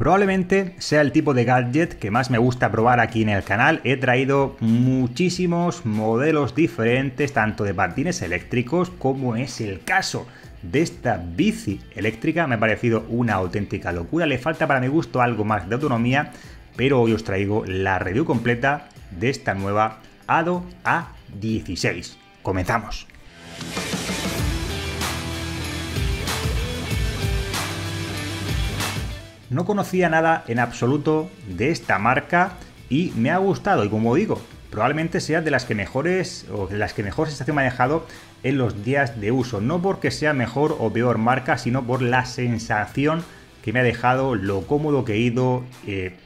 Probablemente sea el tipo de gadget que más me gusta probar aquí en el canal. He traído muchísimos modelos diferentes, tanto de patines eléctricos como es el caso de esta bici eléctrica. Me ha parecido una auténtica locura. Le falta para mi gusto algo más de autonomía, pero hoy os traigo la review completa de esta nueva ADO A16. ¡Comenzamos! No conocía nada en absoluto de esta marca y me ha gustado, y como digo, probablemente sea de las que mejores o de las que mejor sensación me ha dejado en los días de uso, no porque sea mejor o peor marca, sino por la sensación que me ha dejado, lo cómodo que he ido,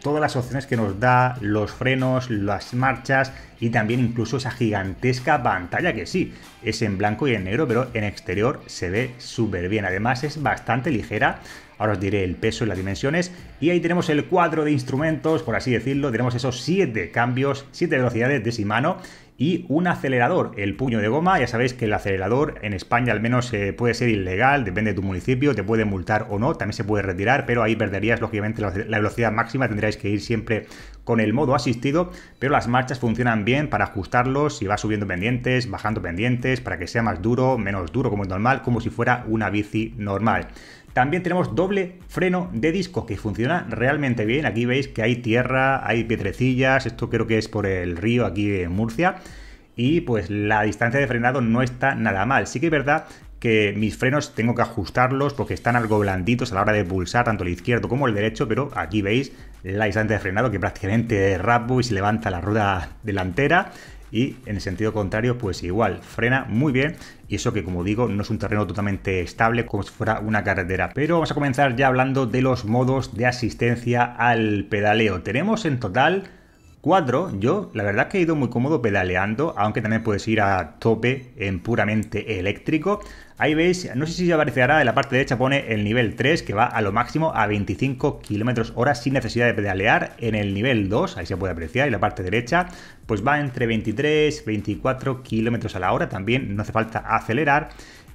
todas las opciones que nos da, los frenos, las marchas y también incluso esa gigantesca pantalla que sí, es en blanco y en negro, pero en exterior se ve súper bien. Además es bastante ligera, ahora os diré el peso y las dimensiones, y ahí tenemos el cuadro de instrumentos, por así decirlo. Tenemos esos 7 cambios, 7 velocidades de Shimano y un acelerador, el puño de goma. Ya sabéis que el acelerador en España al menos puede ser ilegal, depende de tu municipio, te puede multar o no, también se puede retirar, pero ahí perderías lógicamente la velocidad máxima, tendríais que ir siempre con el modo asistido, pero las marchas funcionan bien para ajustarlos, si vas subiendo pendientes, bajando pendientes, para que sea más duro, menos duro, como es normal, como si fuera una bici normal. También tenemos doble freno de disco que funciona realmente bien. Aquí veis que hay tierra, hay piedrecillas, esto creo que es por el río aquí en Murcia, y pues la distancia de frenado no está nada mal. Sí que es verdad que mis frenos tengo que ajustarlos porque están algo blanditos a la hora de pulsar tanto el izquierdo como el derecho, pero aquí veis la distancia de frenado que prácticamente derrapo y se levanta la rueda delantera. Y en el sentido contrario, pues igual, frena muy bien. Y eso que, como digo, no es un terreno totalmente estable como si fuera una carretera. Pero vamos a comenzar ya hablando de los modos de asistencia al pedaleo. Tenemos en total 4. Yo la verdad que he ido muy cómodo pedaleando, aunque también puedes ir a tope en puramente eléctrico. Ahí veis, no sé si aparecerá en la parte derecha, pone el nivel 3, que va a lo máximo a 25 km/h sin necesidad de pedalear. En el nivel 2, ahí se puede apreciar, y la parte derecha, pues va entre 23 y 24 km/h. También no hace falta acelerar.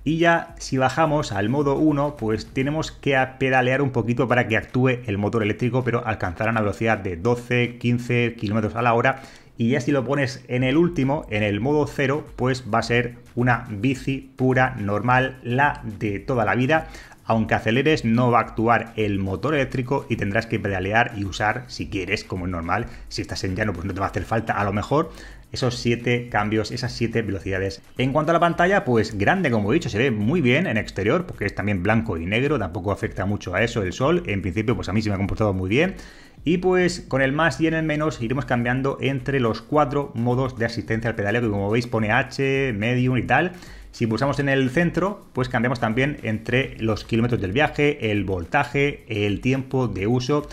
Y ya si bajamos al modo 1, pues tenemos que pedalear un poquito para que actúe el motor eléctrico, pero alcanzará una velocidad de 12, 15 km/h. Y ya si lo pones en el último, en el modo 0, pues va a ser una bici pura, normal, la de toda la vida. Aunque aceleres, no va a actuar el motor eléctrico y tendrás que pedalear y usar, si quieres, como es normal. Si estás en llano, pues no te va a hacer falta, a lo mejor, esos 7 cambios, esas 7 velocidades. En cuanto a la pantalla, pues grande, como he dicho, se ve muy bien en exterior, porque es también blanco y negro, tampoco afecta mucho a eso el sol. En principio, pues a mí se me ha comportado muy bien. Y pues con el más y en el menos iremos cambiando entre los 4 modos de asistencia al pedaleo, que como veis pone H, medium y tal. Si pulsamos en el centro, pues cambiamos también entre los kilómetros del viaje, el voltaje, el tiempo de uso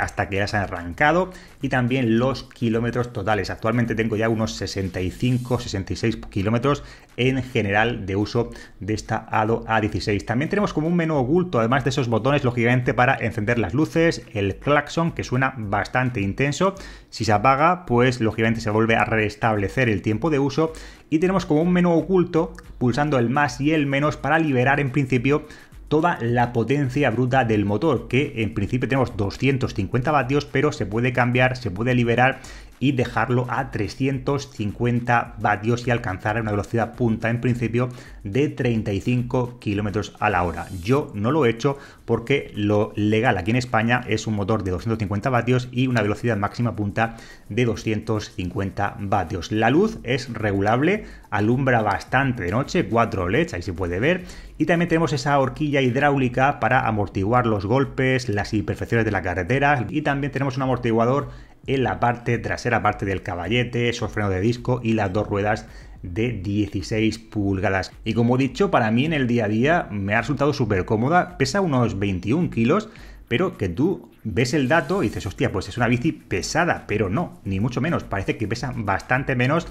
hasta que ya se han arrancado, y también los kilómetros totales. Actualmente tengo ya unos 65-66 kilómetros en general de uso de esta ADO A16. También tenemos como un menú oculto, además de esos botones, lógicamente, para encender las luces, el claxon, que suena bastante intenso. Si se apaga, pues lógicamente se vuelve a restablecer el tiempo de uso. Y tenemos como un menú oculto, pulsando el más y el menos, para liberar en principio toda la potencia bruta del motor, que en principio tenemos 250 vatios, pero se puede cambiar, se puede liberar y dejarlo a 350 vatios y alcanzar una velocidad punta en principio de 35 km/h. Yo no lo he hecho porque lo legal aquí en España es un motor de 250 vatios y una velocidad máxima punta de 250 vatios. La luz es regulable, alumbra bastante de noche, 4 LEDs, ahí se puede ver, y también tenemos esa horquilla hidráulica para amortiguar los golpes, las imperfecciones de la carretera, y también tenemos un amortiguador en la parte trasera, parte del caballete, esos frenos de disco y las dos ruedas de 16 pulgadas. Y como he dicho, para mí en el día a día me ha resultado súper cómoda. Pesa unos 21 kilos, pero que tú ves el dato y dices, hostia, pues es una bici pesada, pero no, ni mucho menos. Parece que pesa bastante menos,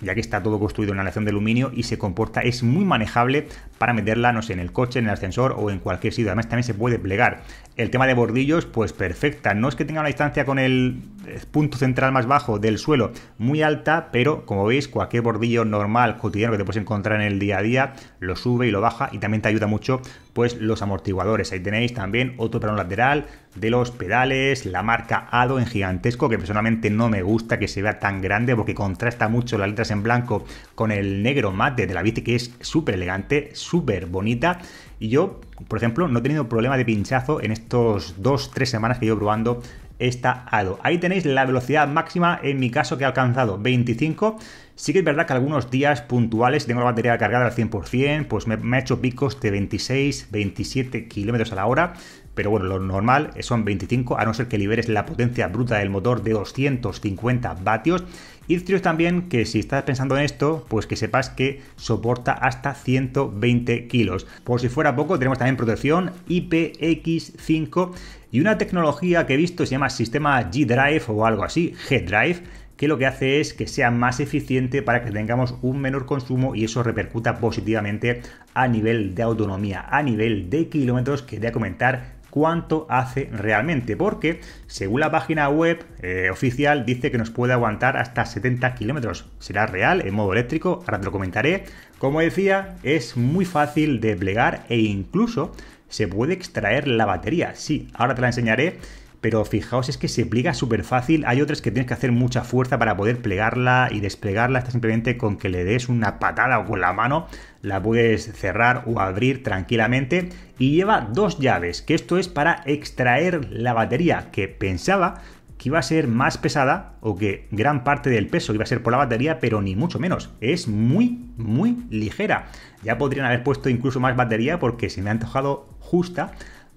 ya que está todo construido en una aleación de aluminio y se comporta, es muy manejable para meterla, no sé, en el coche, en el ascensor o en cualquier sitio. Además también se puede plegar. El tema de bordillos, pues perfecta. No es que tenga una distancia con el punto central más bajo del suelo muy alta, pero como veis, cualquier bordillo normal, cotidiano, que te puedes encontrar en el día a día, lo sube y lo baja, y también te ayuda mucho pues los amortiguadores. Ahí tenéis también otro plano lateral, de los pedales, la marca ADO en gigantesco, que personalmente no me gusta que se vea tan grande porque contrasta mucho las letras en blanco con el negro mate de la bici, que es súper elegante, súper bonita. Y yo, por ejemplo, no he tenido problema de pinchazo en estos 2-3 semanas que llevo probando esta ADO. Ahí tenéis la velocidad máxima, en mi caso que he alcanzado 25. Sí que es verdad que algunos días puntuales, si tengo la batería cargada al 100%, pues me ha hecho picos de 26, 27 kilómetros a la hora. Pero bueno, lo normal son 25, a no ser que liberes la potencia bruta del motor de 250 vatios. Y deciros también que si estás pensando en esto, pues que sepas que soporta hasta 120 kilos. Por si fuera poco, tenemos también protección IPX5 y una tecnología que he visto, se llama sistema G-Drive o algo así, G-Drive, que lo que hace es que sea más eficiente para que tengamos un menor consumo y eso repercuta positivamente a nivel de autonomía, a nivel de kilómetros, que te voy a comentar cuánto hace realmente, porque según la página web oficial dice que nos puede aguantar hasta 70 kilómetros. ¿Será real en modo eléctrico? Ahora te lo comentaré. Como decía, es muy fácil de plegar e incluso se puede extraer la batería. Sí, ahora te la enseñaré, pero fijaos, es que se pliega súper fácil. Hay otras que tienes que hacer mucha fuerza para poder plegarla y desplegarla. Esta simplemente con que le des una patada o con la mano la puedes cerrar o abrir tranquilamente. Y lleva dos llaves, que esto es para extraer la batería, que pensaba que iba a ser más pesada o que gran parte del peso iba a ser por la batería, pero ni mucho menos. Es muy, muy ligera. Ya podrían haber puesto incluso más batería porque se me ha antojado justa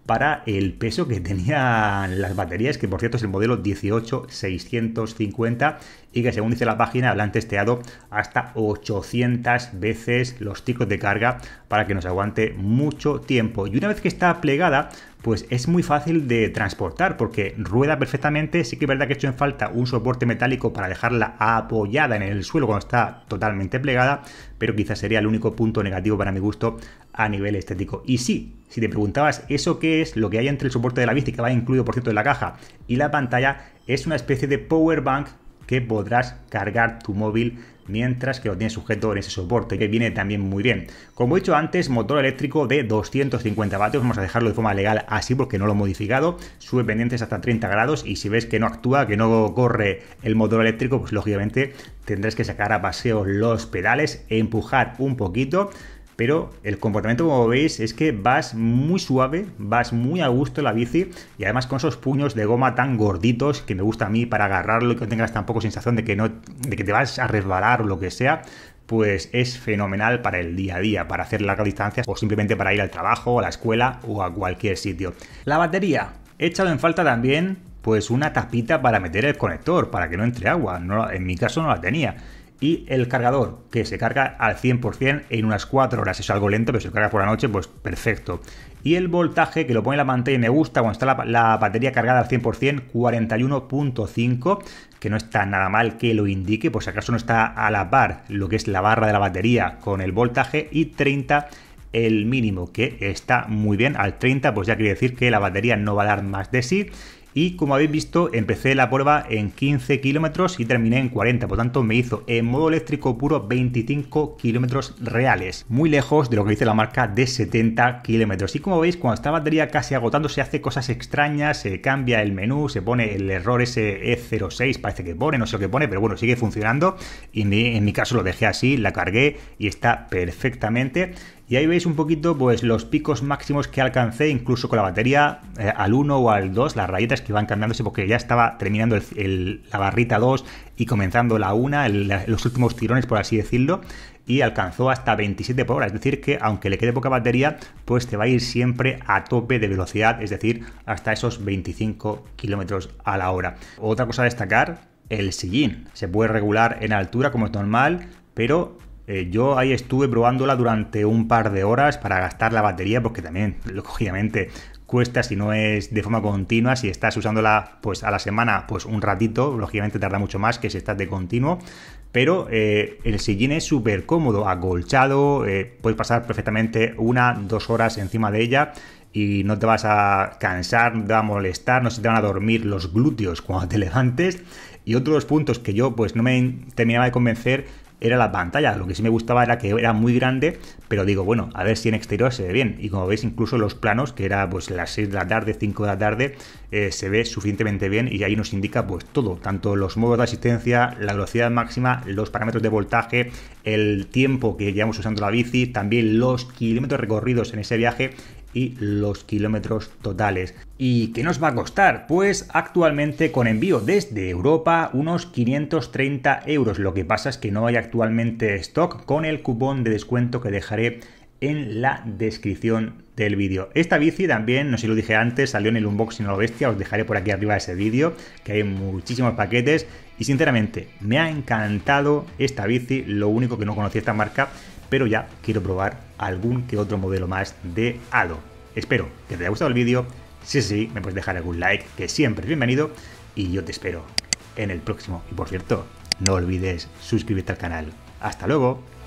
para el peso que tenían las baterías, que por cierto es el modelo 18650 y que según dice la página habrán testeado hasta 800 veces los ciclos de carga para que nos aguante mucho tiempo. Y una vez que está plegada, pues es muy fácil de transportar porque rueda perfectamente. Sí que es verdad que he hecho en falta un soporte metálico para dejarla apoyada en el suelo cuando está totalmente plegada, pero quizás sería el único punto negativo para mi gusto a nivel estético. Y sí, si te preguntabas eso qué es, lo que hay entre el soporte de la bici, que va incluido por cierto en la caja, y la pantalla, es una especie de power bank que podrás cargar tu móvil mientras que lo tienes sujeto en ese soporte, que viene también muy bien. Como he dicho antes, motor eléctrico de 250 vatios, vamos a dejarlo de forma legal así porque no lo he modificado, sube pendientes hasta 30 grados y si ves que no actúa, que no corre el motor eléctrico, pues lógicamente tendrás que sacar a paseo los pedales e empujar un poquito. Pero el comportamiento, como veis, es que vas muy suave, vas muy a gusto en la bici y además con esos puños de goma tan gorditos que me gusta a mí para agarrarlo y que no tengas tampoco sensación de que, te vas a resbalar o lo que sea, pues es fenomenal para el día a día, para hacer largas distancias o simplemente para ir al trabajo, a la escuela o a cualquier sitio. La batería, he echado en falta también pues una tapita para meter el conector, para que no entre agua, no, en mi caso no la tenía. Y el cargador, que se carga al 100% en unas 4 horas. Es algo lento, pero si lo cargas por la noche, pues perfecto. Y el voltaje, que lo pone en la pantalla y me gusta cuando está la batería cargada al 100%, 41.5, que no está nada mal que lo indique, pues si acaso no está a la par lo que es la barra de la batería con el voltaje, y 30 el mínimo, que está muy bien. Al 30, pues ya quiere decir que la batería no va a dar más de sí. Y como habéis visto, empecé la prueba en 15 kilómetros y terminé en 40, por tanto me hizo en modo eléctrico puro 25 kilómetros reales, muy lejos de lo que dice la marca de 70 kilómetros. Y como veis, cuando está la batería casi agotándose, hace cosas extrañas, se cambia el menú, se pone el error ese E06, parece que pone, no sé lo que pone, pero bueno, sigue funcionando. Y en mi caso lo dejé así, la cargué y está perfectamente. Y ahí veis un poquito pues los picos máximos que alcancé, incluso con la batería al 1 o al 2, las rayitas que van cambiándose porque ya estaba terminando la barrita 2 y comenzando la 1, los últimos tirones, por así decirlo, y alcanzó hasta 27 por hora. Es decir, que aunque le quede poca batería, pues te va a ir siempre a tope de velocidad, es decir, hasta esos 25 kilómetros a la hora. Otra cosa a destacar, el sillín. Se puede regular en altura como es normal, pero yo ahí estuve probándola durante un par de horas para gastar la batería, porque también, lógicamente, cuesta si no es de forma continua. Si estás usándola pues a la semana, pues un ratito, lógicamente tarda mucho más que si estás de continuo. Pero el sillín es súper cómodo, acolchado, puedes pasar perfectamente 1-2 horas encima de ella y no te vas a cansar, no te va a molestar, no se te van a dormir los glúteos cuando te levantes. Y otro de los puntos que yo pues no me terminaba de convencer era la pantalla. Lo que sí me gustaba era que era muy grande, pero digo, bueno, a ver si en exterior se ve bien. Y como veis, incluso los planos, que era pues las 6 de la tarde, 5 de la tarde, se ve suficientemente bien, y ahí nos indica pues todo, tanto los modos de asistencia, la velocidad máxima, los parámetros de voltaje, el tiempo que llevamos usando la bici, también los kilómetros recorridos en ese viaje y los kilómetros totales. ¿Y qué nos va a costar? Pues actualmente con envío desde Europa unos 530 €. Lo que pasa es que no hay actualmente stock, con el cupón de descuento que dejaré en la descripción del vídeo. Esta bici también, no sé si lo dije antes, salió en el unboxing a lo bestia. Os dejaré por aquí arriba ese vídeo, que hay muchísimos paquetes, y sinceramente me ha encantado esta bici. Lo único que no conocía esta marca, pero ya quiero probar algún que otro modelo más de ADO. Espero que te haya gustado el vídeo. Si es así, me puedes dejar algún like, que siempre es bienvenido, y yo te espero en el próximo. Y por cierto, no olvides suscribirte al canal. ¡Hasta luego!